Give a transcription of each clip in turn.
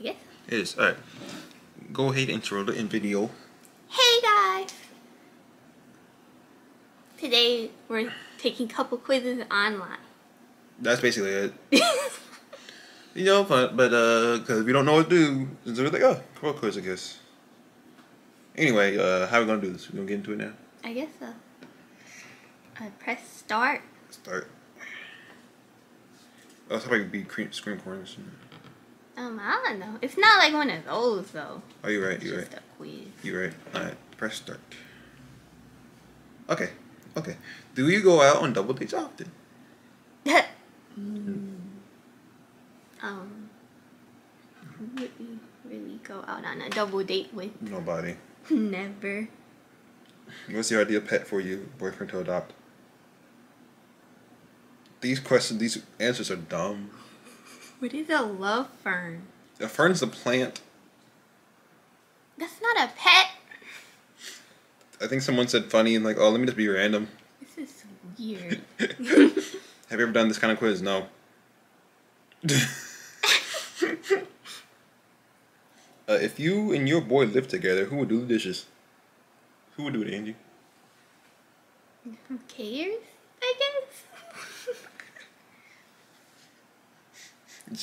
Yes? It is. Alright. Go ahead and intro the video. Hey guys! Today we're taking a couple quizzes online. That's basically it. You know, but because we don't know what to do, and so we're like, oh, cool quiz, I guess. Anyway, how are we going to do this? We're going to get into it now? I guess so. Press start. Start. That's how I could be screen corners. I don't know. It's not like one of those, though. Oh, you're right, you're right. It's just a quiz. You're right. Alright, press start. Okay, okay. Do you go out on double dates often? Who would we really go out on a double date with? Nobody. Never. What's your ideal pet for you, boyfriend to adopt? These questions, these answers are dumb. What is a love fern? A fern's a plant. That's not a pet. I think someone said funny and like, oh, let me just be random. This is weird. Have you ever done this kind of quiz? No. If you and your boy lived together, who would do the dishes? Who would do it, Angie? Who cares, I guess?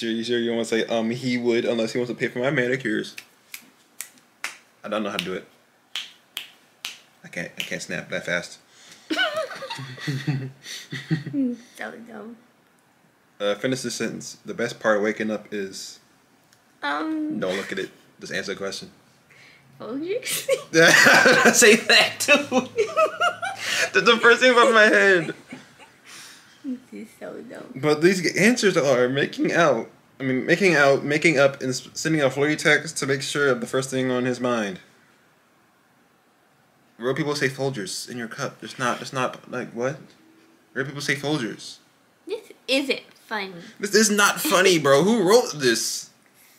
You sure you don't want to say, he would, unless he wants to pay for my manicures. I don't know how to do it. I can't snap that fast. So dumb. Finish this sentence. The best part of waking up is... Don't look at it. Just answer the question. Hold your seat. Say that too. That's the first thing about my head. This is so dumb. But these answers are making out, making up, and sending a flirty text to make sure of the first thing on his mind. Real people say Folgers in your cup. It's not like what? Real people say Folgers. This isn't funny. This is not funny, bro. Who wrote this?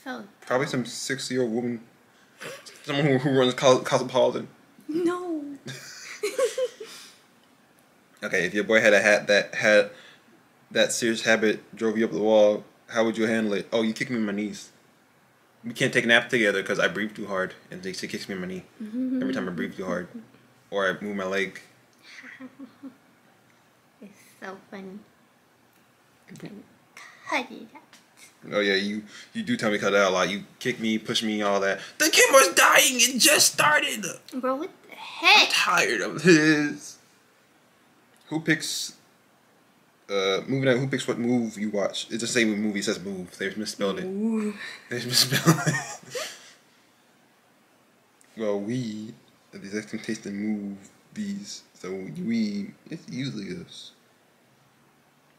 So dumb. Probably some 60-year-old woman. Someone who runs Cosmopolitan. No. Okay, if your boy had a hat that had that serious habit, drove you up the wall, how would you handle it? Oh, you kicked me in my knees. We can't take a nap together because I breathe too hard, and she kicks me in my knee every time I breathe too hard, or I move my leg. It's so funny. Cut it out. Oh yeah, you do tell me cut out a lot. You kick me, push me, all that. The camera's dying. It just started. Bro, what the heck? I'm tired of this. Who picks? Movie night. Who picks what move you watch? It's the same movie. It says move. They misspelled it. Ooh. They misspelled it. Well, we have these expectations move these, so we. It's usually us.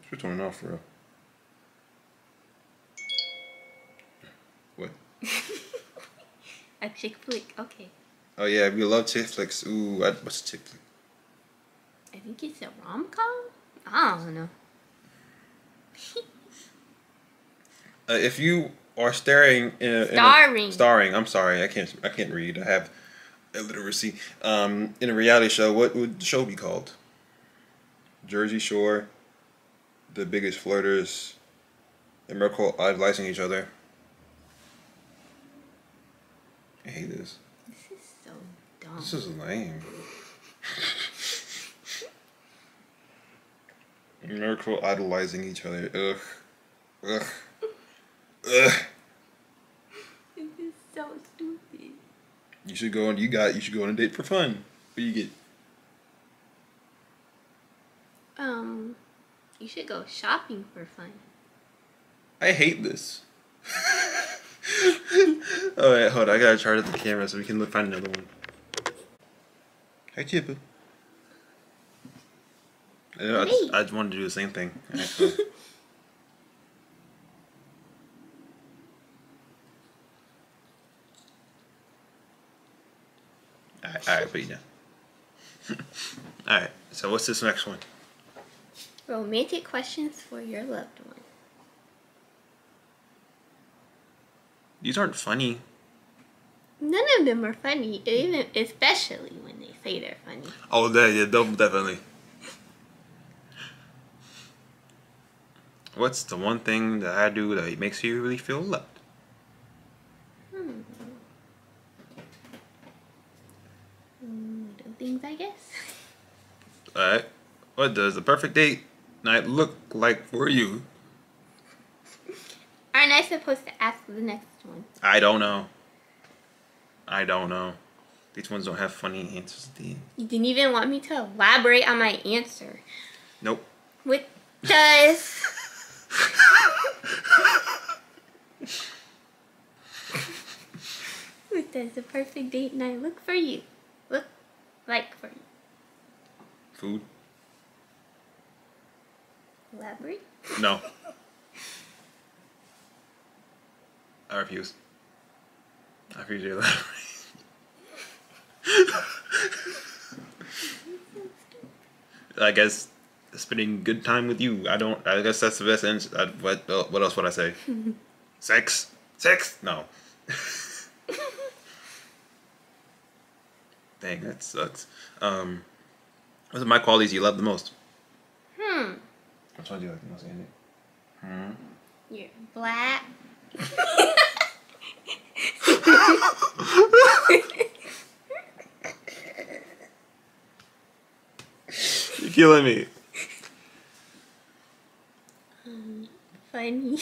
Switch on and off, bro. What? A chick flick, okay. Oh yeah, we love chick flicks. Ooh, what's a chick flick? I think it's a rom-com? I don't know. If you are staring starring, I'm sorry, I can't read. I have illiteracy. In a reality show, what would the show be called? Jersey Shore, The Biggest Flirters, and Miracle idolizing each other. I hate this. This is so dumb. This is lame. Miracle idolizing each other. Ugh. Ugh. Ugh. This is so stupid. You should go on a date for fun. What do you get? You should go shopping for fun. I hate this. Alright, hold on. I gotta charge up the camera so we can find another one. Hi, Chippa. I just wanted to do the same thing, actually. Alright, put you down. Alright, so what's this next one? Romantic questions for your loved one. These aren't funny. None of them are funny, even especially when they say they're funny. Oh, yeah, definitely. What's the one thing that I do that makes you really feel loved? little things, I guess. Alright. What does the perfect date night look like for you? Aren't I supposed to ask the next one? I don't know. I don't know. These ones don't have funny answers at the end. You didn't even want me to elaborate on my answer. Nope. What does... what does the perfect date night look for you? Look like for you? Food. Elaborate? No. I refuse. I refuse to elaborate. I guess spending good time with you. I don't. I guess that's the best. What else would I say? Sex. Sex. No. Dang, that sucks. What are my qualities you love the most? Which one do you like the most, Andy? You're black. You're killing me. Funny.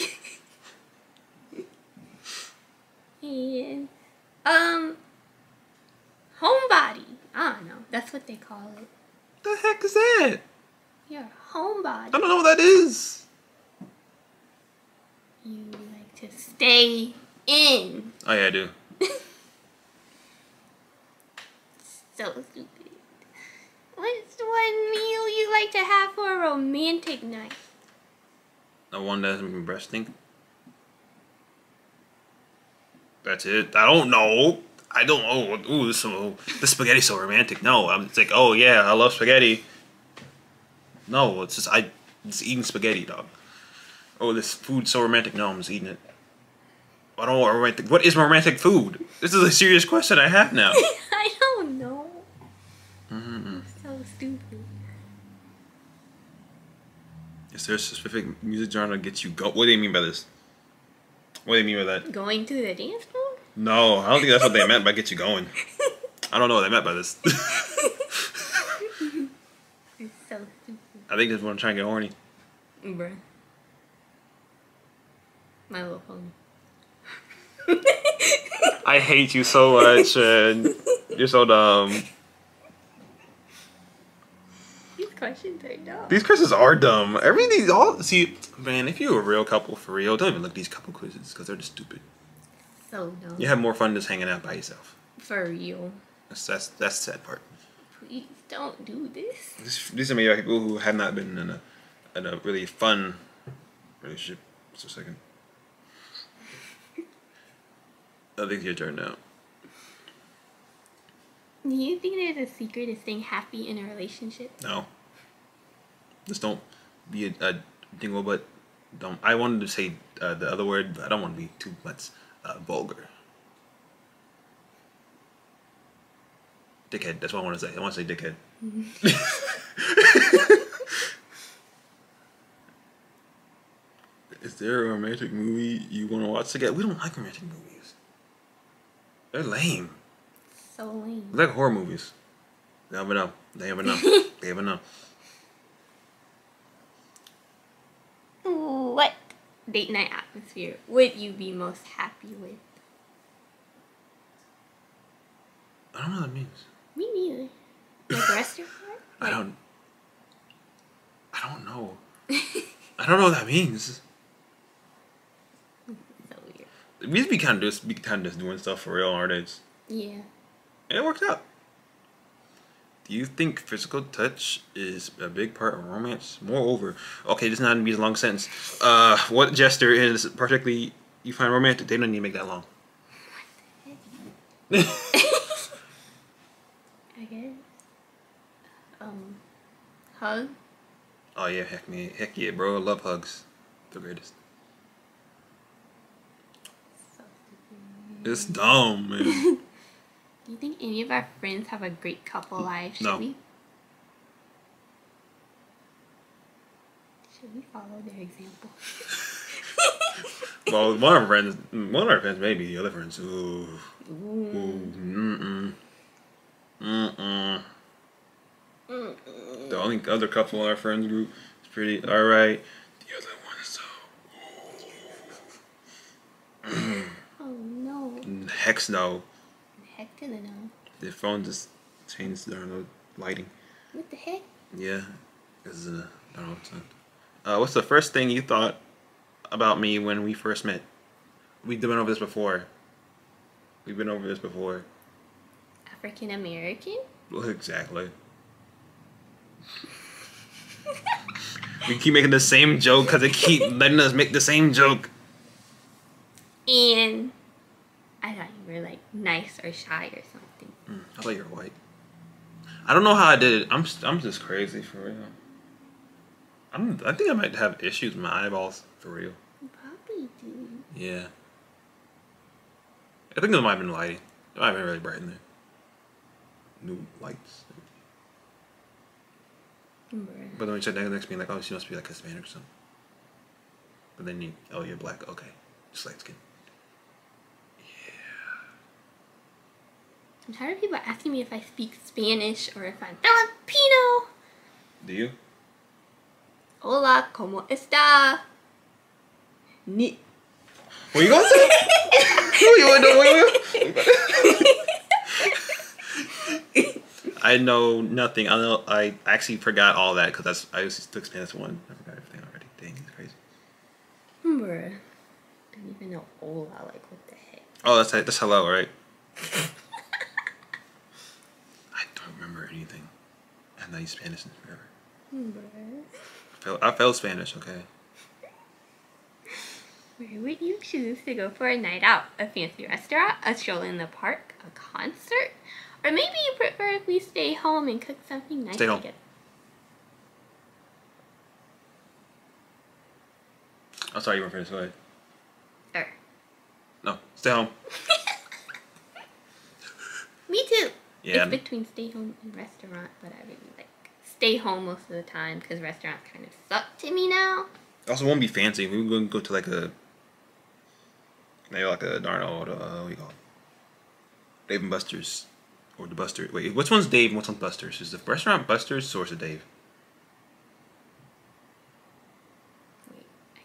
And homebody. I don't know. That's what they call it. The heck is that? You're a homebody. I don't know what that is. You like to stay in. Oh yeah, I do. So stupid. What's one meal you like to have for a romantic night? The one that doesn't breastfeed. That's it. I don't know. I don't know. Ooh, this spaghetti's so romantic. No, I'm like, oh yeah, I love spaghetti. No, it's just it's eating spaghetti, dog. Oh, this food's so romantic. No, I'm just eating it. I don't want romantic. What is romantic food? This is a serious question I have now. I don't know. So stupid. Is there a specific music genre that gets you go? What do you mean by this? What do you mean by that? Going to the dance floor? No, I don't think that's what they meant by get you going. I don't know what they meant by this. It's so stupid. I think this one trying to get horny. Bruh. My Little Pony. I hate you so much, and you're so dumb. Questions are dumb. These questions are dumb. Everything's all... See, man, if you're a real couple for real, don't even look at these couple quizzes because they're just stupid. So dumb. You have more fun just hanging out by yourself. For real. That's the sad part. Please don't do this. These are maybe people who have not been in a really fun relationship. Just a second. I think it's your turn now. Do you think there's a secret to staying happy in a relationship? No. Just don't be a dingle, but don't. I wanted to say the other word, but I don't want to be too much vulgar. Dickhead. That's what I want to say. I want to say dickhead. Is there a romantic movie you want to watch together? We don't like romantic movies. They're lame. So lame. Like horror movies. They never know. They never know. They never know. What date night atmosphere would you be most happy with? I don't know what that means. Me neither. Like restaurant? Like, I don't know. I don't know what that means. So weird. We just be kind of just doing stuff for real on our dates. Yeah. And it worked out. Do you think physical touch is a big part of romance? Moreover, okay, this is not going to be a long sentence. What gesture is particularly you find romantic? They don't need to make that long. What the heck? I guess. Hug? Oh yeah, heck me. Heck yeah, bro. I love hugs. The greatest. So stupid. It's dumb, man. Do you think any of our friends have a great couple life? Should we? Should we follow their example? Well, one of our friends, maybe the other friends. Ooh. Ooh. Ooh. Mm-mm. The only other couple in our friends group is pretty alright. The other one is so. Oh no. Heck no. Heck to the no. The phone just changed the lighting. What the heck? Yeah. It's I don't know what's on. What's the first thing you thought about me when we first met? We've been over this before. African American? Well, exactly. We keep making the same joke because they keep letting us make the same joke. And I thought you were like nice or shy or something. I thought you were white. I don't know how I did it. I'm just crazy for real. I think I might have issues with my eyeballs for real. You probably do. Yeah. I think it might have been lighting. It might have been really bright in there. New lights. But then we checked next to me like, oh, she must be like Hispanic or something. But then you, oh, you're black. Okay, just light skin. Yeah. I'm tired of people asking me if I speak Spanish or if I'm Filipino. Do you? Hola, como esta? Ni. What you gonna say? I know nothing. I know. I actually forgot all that because I just took Spanish 1. I forgot everything already. Dang, it's crazy. Bruh. I don't even know hola. Like, what the heck? Oh, that's hello, right? I don't remember anything. I haven't used Spanish in forever. Bruh. I failed Spanish, okay? Where would you choose to go for a night out? A fancy restaurant? A stroll in the park? A concert? Or maybe you prefer if we stay home and cook something nice together. Stay home. I'm sorry, you weren't finished. Go ahead. No, stay home. Me too. Yeah. It's between stay home and restaurant, but I really like stay home most of the time because restaurants kind of suck to me now. Also, won't be fancy. We were going to go to like a darn old what do you call it? Dave and Buster's. Or the Buster. Wait, which one's Dave and which one's Buster's? Is the restaurant Buster's or is it Dave? Wait, I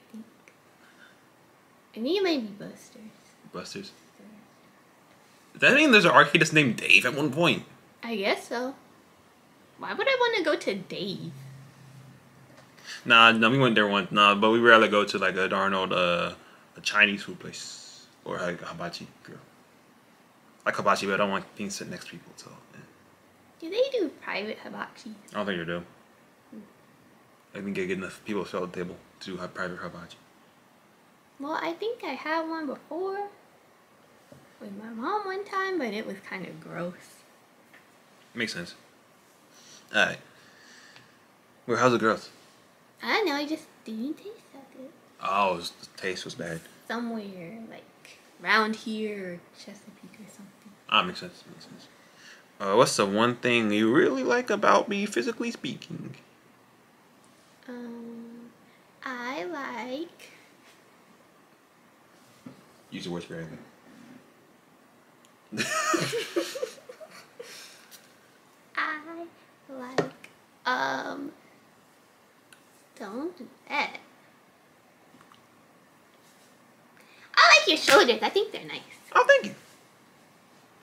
think it might be Buster's. Buster's? Does that mean there's an arcade that's named Dave at one point? I guess so. Why would I want to go to Dave? Nah, no, we went there once. Nah, but we rather go to like a darn old a Chinese food place. Or like a hibachi grill. Like hibachi, but I don't like being sitting next to people, so yeah. Do they do private hibachi? I don't think they do. I think they get enough people to sell the table to do private hibachi. Well, I think I had one before with my mom one time, but it was kind of gross. Makes sense. Alright. Well, how's the girls? I don't know, it just didn't taste that good. Oh, the taste was bad. Somewhere, like around here, Chesapeake or something. Ah, makes sense, makes sense. What's the one thing you really like about me, physically speaking? I like... Use the words for anything. I like, don't do that. I like your shoulders. I think they're nice. Oh, thank you.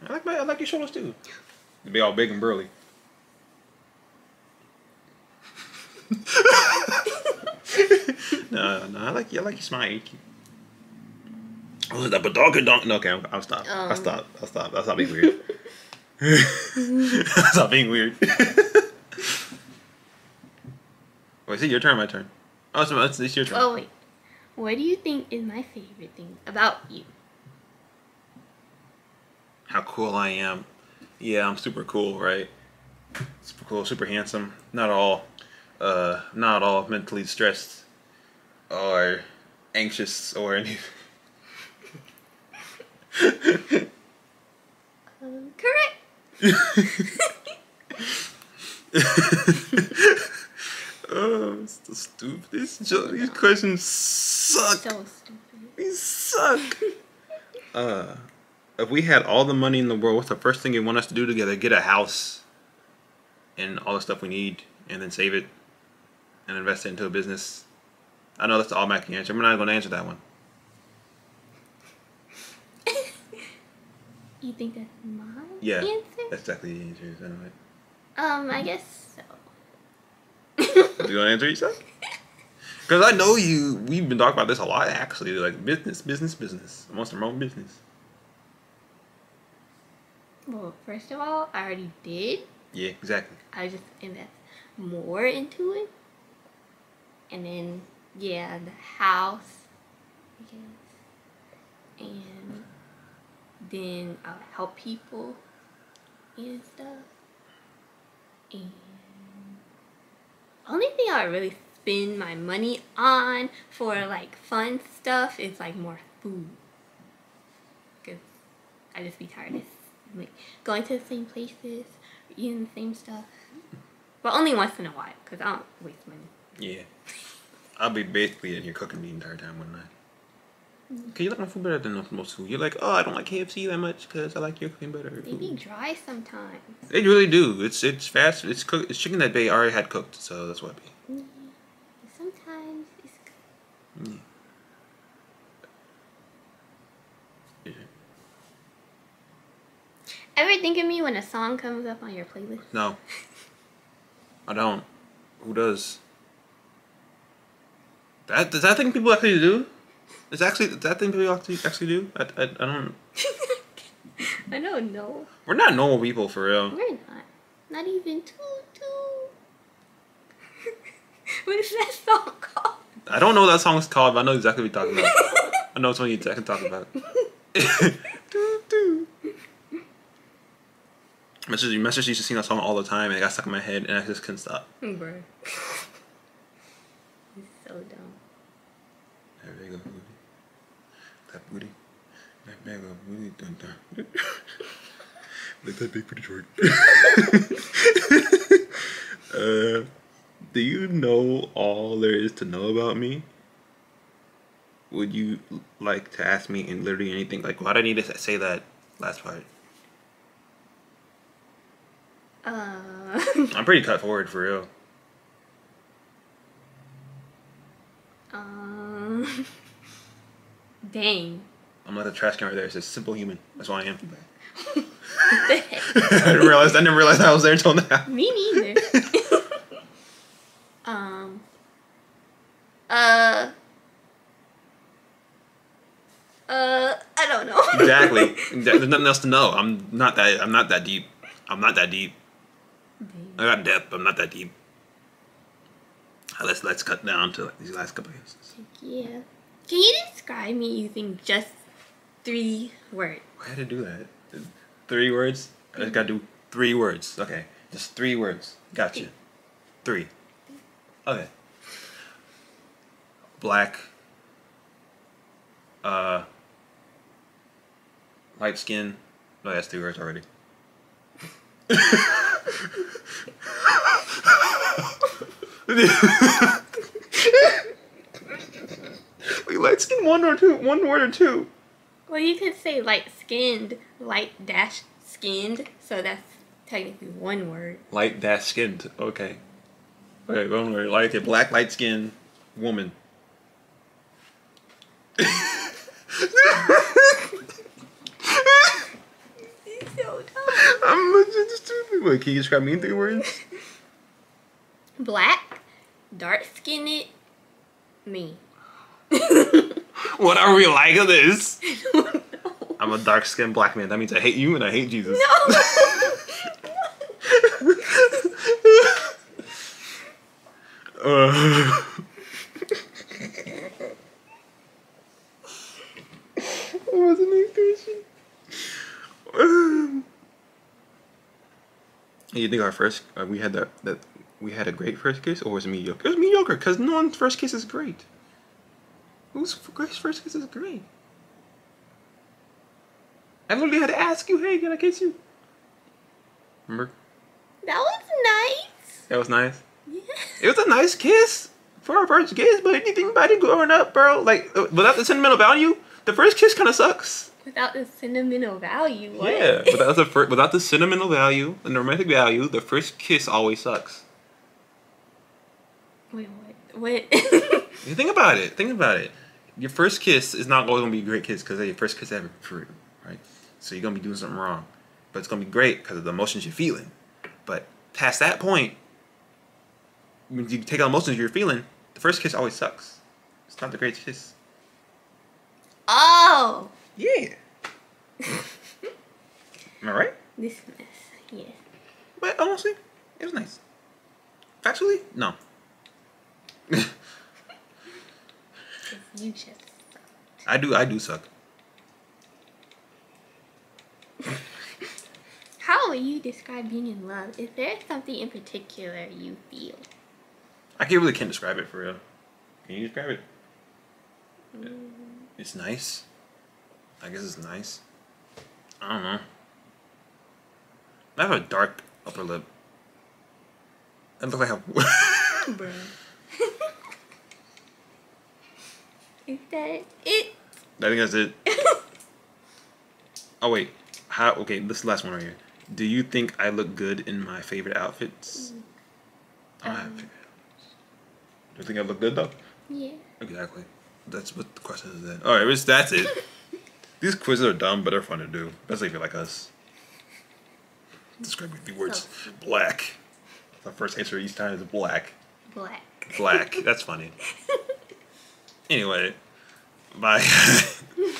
I like your shoulders too. They'd be all big and burly. No, I like your smile. You're cute. Oh, that badonka donk. No, okay, I'll stop. I'll stop. I'll stop being weird. I'll stop being weird. Wait, is it your turn or my turn? Oh, it's your turn. Oh, wait. What do you think is my favorite thing about you? How cool I am. Yeah, I'm super cool, right? Super cool, super handsome. Not all mentally stressed or anxious or anything. Correct. Oh, it's the stupidest joke. These questions suck. So stupid. They suck. if we had all the money in the world, what's the first thing you want us to do together? Get a house and all the stuff we need, and then save it and invest it into a business. I know that's the automatic answer. I'm not going to answer that one. You think that's my answer? Yeah, that's exactly the answer. Is that right? I guess so. You want to answer yourself? Because I know you, we've been talking about this a lot actually. Like business. I want some own business. Well, first of all, I already did. Yeah, exactly. I just invest more into it. And then, yeah, the house. I guess. And then I'll help people and stuff. And only thing I really spend my money on for like fun stuff is like more food. Cause I just be tired of like going to the same places, eating the same stuff. But only once in a while, cause I don't waste money. Yeah, I'll be basically in here cooking the entire time, wouldn't I? Cause you like my food better than most food. You're like, oh, I don't like KFC that much because I like your cooking better. They be dry sometimes. They really do. It's fast. It's cooked. It's chicken that they already had cooked, so that's what it be. Sometimes it's cooked. Yeah. Ever think of me when a song comes up on your playlist? No. I don't. Who does? That does that thing people actually do? It's actually that thing people actually do. I don't. I don't know. We're not normal people for real. We're not. Not even too. What is that song called? I don't know what that song's called, but I know exactly what you're talking about. I know it's one you can talk about. My sister used to sing that song all the time, and it got stuck in my head, and I just couldn't stop. Bro, it's so dumb. There you go. That booty, that bag of booty, dun dun. Like that big pretty short. Do you know all there is to know about me? Would you like to ask me in literally anything? Like, why do I need to say that last part? I'm pretty cut forward for real. Dang. I'm like a trash can right there. It says simple human. That's what I am. What the heck? I never realized I was there until now. Me neither. I don't know. Exactly. There's nothing else to know. I'm not that deep. I'm not that deep. Dang. I got depth, but I'm not that deep. Let's cut down to like these last couple of answers. Yeah. Can you describe me using just 3 words? I had to do that. 3 words? I just gotta do 3 words. Okay. Just 3 words. Gotcha. 3. Okay. Black. Light skin. No, that's 3 words already. Light skin, one word or two. Well, you could say light skinned, light dash skinned, so that's technically 1 word. Light dash skinned, okay. Okay, 1 word. Like a black light skinned woman. It's so dumb. I'm just stupid. Wait, can you describe me in 3 words? Black, dark skinned, me. What are we like of this? I don't know. I'm a dark skinned black man. That means I hate you and I hate Jesus. No. What was the next question? You think our first we had a great first kiss, or was it mediocre? It was mediocre because no one's first kiss is great. Who's first kiss is great? I literally had to ask you, hey, can I kiss you? Remember? That was nice. That was nice? Yeah. It was a nice kiss for our first kiss, but anything about it growing up, bro, like, without the sentimental value, the first kiss kind of sucks. without the sentimental value. What? Yeah, without the sentimental value and the romantic value, the first kiss always sucks. Wait, what? What? Think about it. Think about it. Your first kiss is not always going to be a great kiss because it's your first kiss ever, for real, right? So you're going to be doing something wrong. But it's going to be great because of the emotions you're feeling. But past that point, when you take out emotions you're feeling, the first kiss always sucks. It's not the greatest kiss. Oh! Yeah. Am I right? This is nice. Yeah. But honestly, it was nice. Factually, no. You just suck. I do suck. How would you describe being in love? Is there something in particular you feel? I really can't describe it, for real. Can you describe it? Mm. It's nice. I guess it's nice. I don't know. I have a dark upper lip. It looks like a... Bro. Is that it? I think that's it. Oh, wait. How? Okay, this is the last one right here. Do you think I look good in my favorite outfits? Do you think I look good, though? Yeah. Exactly. That's what the question is then. Alright, that's it. These quizzes are dumb, but they're fun to do. Especially if you're like us. Describe your few words. So black. The first answer each time is black. Black. Black. That's funny. Anyway. Bye. Bye.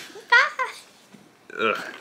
Ugh.